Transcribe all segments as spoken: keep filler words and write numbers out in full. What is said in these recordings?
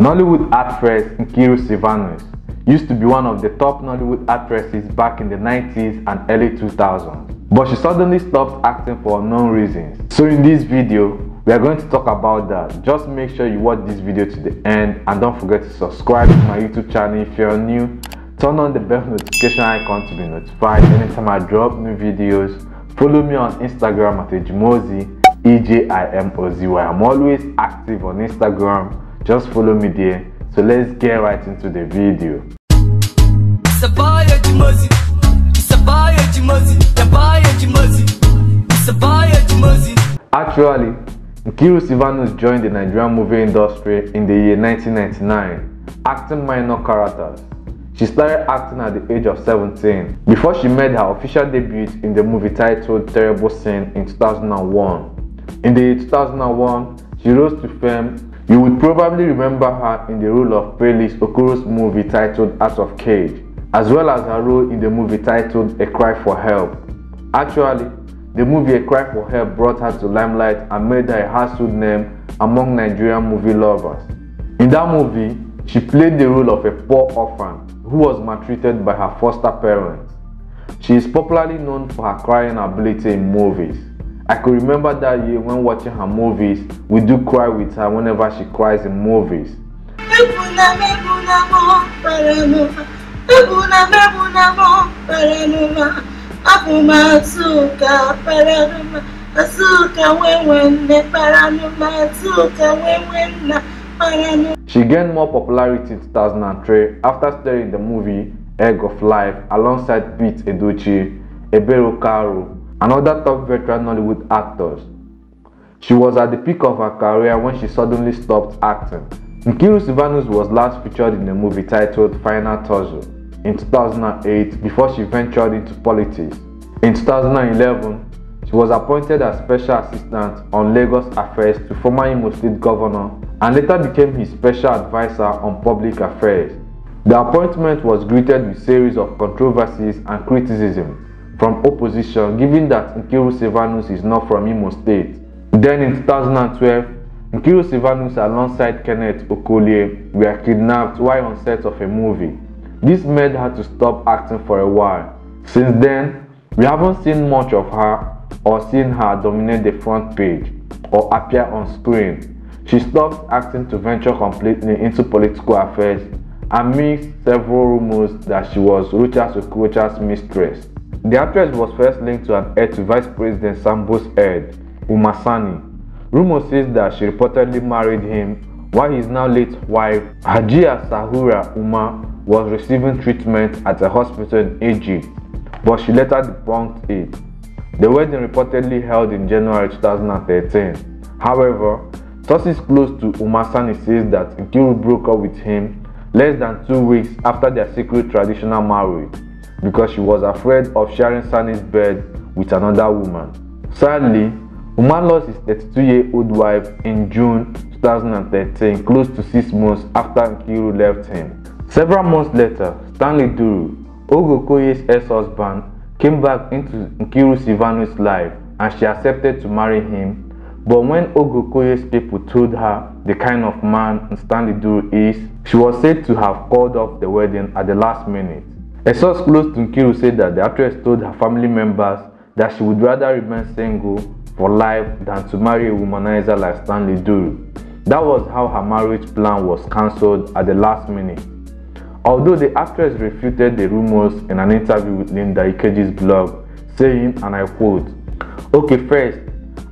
Nollywood actress Nkiru Sylvanus used to be one of the top Nollywood actresses back in the nineties and early two thousands, but she suddenly stopped acting for unknown reasons. So in this video, we are going to talk about that. Just make sure you watch this video to the end and don't forget to subscribe to my YouTube channel if you are new. Turn on the bell notification icon to be notified anytime I drop new videos. Follow me on Instagram at Ejimozy, E J I M O Z Y. I'm always active on Instagram. Just follow me there. So let's get right into the video. Actually, Nkiru Sylvanus joined the Nigerian movie industry in the year nineteen ninety-nine, acting minor characters. She started acting at the age of seventeen before she made her official debut in the movie titled Terrible Sin in two thousand one. In the year two thousand one, she rose to fame. You would probably remember her in the role of Playlist Okoro's movie titled Out of Cage, as well as her role in the movie titled A Cry for Help. Actually, the movie A Cry for Help brought her to limelight and made her a household name among Nigerian movie lovers. In that movie, she played the role of a poor orphan who was maltreated by her foster parents. She is popularly known for her crying ability in movies. I could remember that year when watching her movies, we do cry with her whenever she cries in movies. She gained more popularity in two thousand three after starring in the movie Egg of Life alongside Pete Edochie, Ebero Caro, and other top veteran Nollywood actors. She was at the peak of her career when she suddenly stopped acting. Nkiru Sylvanus was last featured in the movie titled Final Tussle in two thousand eight before she ventured into politics. In two thousand eleven, she was appointed as special assistant on Lagos affairs to former Imo State governor and later became his special advisor on public affairs. The appointment was greeted with a series of controversies and criticism from opposition, given that Nkiru Sylvanus is not from Imo State. Then in two thousand twelve, Nkiru Sylvanus alongside Kenneth Okolie were kidnapped while on set of a movie. This made her to stop acting for a while. Since then, we haven't seen much of her or seen her dominate the front page or appear on screen. She stopped acting to venture completely into political affairs amidst several rumors that she was Rochas Okorocha's mistress. The actress was first linked to an heir to Vice President Sambo's head, Umasani. Rumor says that she reportedly married him while his now late wife, Hajiya Sahura Uma, was receiving treatment at a hospital in Egypt, but she later debunked it. The wedding reportedly held in January two thousand thirteen. However, sources close to Umasani says that Nkiru broke up with him less than two weeks after their secret traditional marriage, because she was afraid of sharing Sani's bed with another woman. Sadly, Uma lost his thirty-two-year-old wife in June two thousand thirteen, close to six months after Nkiru left him. Several months later, Stanley Duru, Ogokoye's ex-husband, came back into Nkiru Sylvanus' life and she accepted to marry him. But when Ogokoye's people told her the kind of man Stanley Duru is, she was said to have called off the wedding at the last minute. A source close to Nkiru said that the actress told her family members that she would rather remain single for life than to marry a womanizer like Stanley Duru. That was how her marriage plan was cancelled at the last minute. Although the actress refuted the rumors in an interview with Linda Ikeji's blog, saying, and I quote, "Okay, first,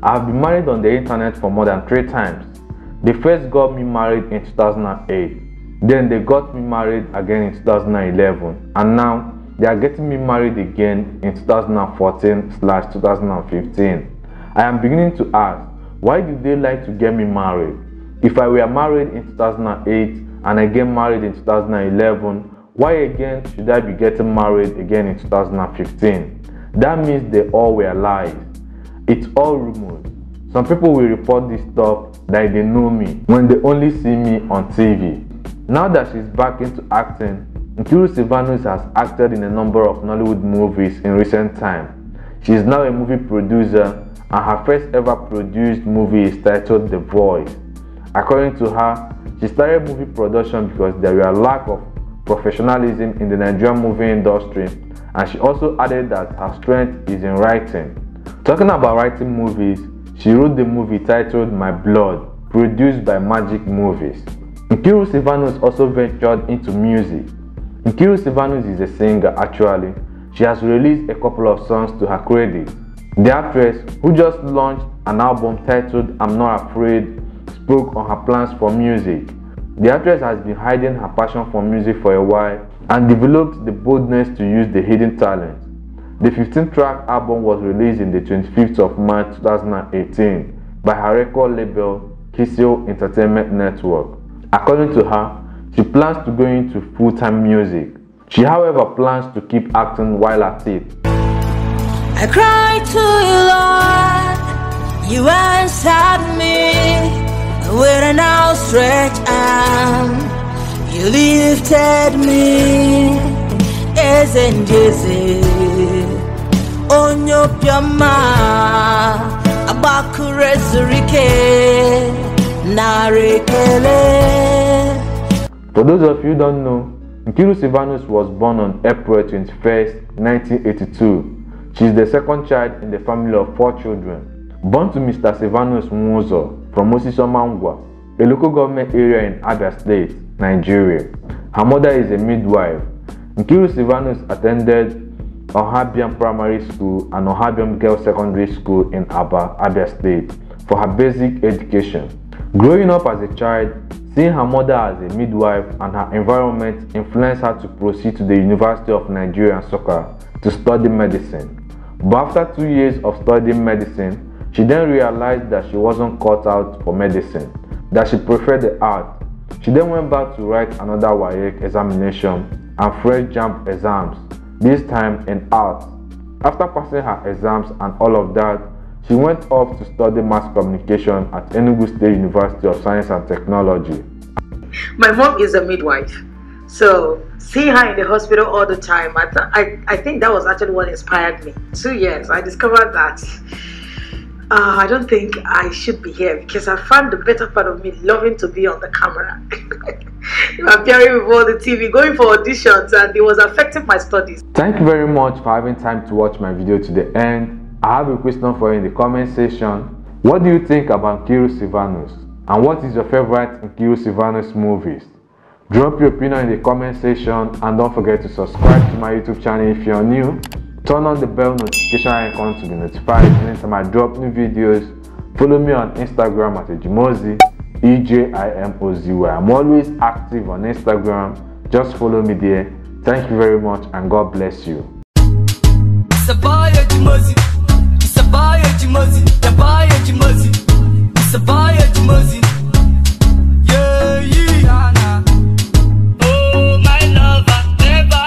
I have been married on the internet for more than three times. They first got me married in two thousand eight. Then they got me married again in two thousand eleven, and now they are getting me married again in two thousand fourteen slash two thousand fifteen. I am beginning to ask, why do they like to get me married? If I were married in two thousand eight and again married in two thousand eleven, why again should I be getting married again in two thousand fifteen? That means they all were lies. It's all rumors. Some people will report this stuff like they know me when they only see me on T V." Now that she's back into acting, Nkiru Sylvanus has acted in a number of Nollywood movies in recent time. She is now a movie producer and her first ever produced movie is titled The Voice. According to her, She started movie production because there were a lack of professionalism in the Nigerian movie industry, and she also added that her strength is in writing. Talking about writing movies, she wrote the movie titled My Blood, produced by Magic Movies. Nkiru Sylvanus also ventured into music. Nkiru Sylvanus is a singer actually. She has released a couple of songs to her credit. The actress, who just launched an album titled I'm Not Afraid, spoke on her plans for music. The actress has been hiding her passion for music for a while and developed the boldness to use the hidden talent. The fifteen track album was released on the twenty-fifth of March two thousand eighteen by her record label Kisio Entertainment Network. According to her, she plans to go into full-time music. She, however, plans to keep acting while at it. I cried to you, Lord, you answered me. With an outstretched arm, you lifted me. Ezenjeze, onyopiama, abakurezurike, narekele. For those of you who don't know, Nkiru Sylvanus was born on April twenty-first, nineteen eighty-two. She is the second child in the family of four children. Born to Mister Sylvanus Muzo from Osisoma Ngwa, a local government area in Abia State, Nigeria. Her mother is a midwife. Nkiru Sylvanus attended Ohabian Primary School and Ohabian Girls Secondary School in Aba, Abia State for her basic education. Growing up as a child, seeing her mother as a midwife and her environment influenced her to proceed to the University of Nigeria and Sokoto to study medicine. But after two years of studying medicine, she then realized that she wasn't cut out for medicine, that she preferred the art. She then went back to write another W A E C examination and fresh JAMB exams, this time in art. After passing her exams and all of that, she went off to study mass communication at Enugu State University of Science and Technology. My mom is a midwife, so seeing her in the hospital all the time, I, th I, I think that was actually what inspired me. Two years, I discovered that Uh, I don't think I should be here because I found the better part of me loving to be on the camera. Appearing before the T V, going for auditions, and it was affecting my studies. Thank you very much for having time to watch my video to the end. I have a question for you in the comment section. What do you think about Nkiru Sylvanus? And what is your favorite Nkiru Sylvanus movies? Drop your opinion in the comment section and don't forget to subscribe to my YouTube channel if you're new. Turn on the bell notification icon to be notified anytime I drop new videos. Follow me on Instagram at Ejimozy, E J I M O Z Y. I'm always active on Instagram. Just follow me there. Thank you very much and God bless you.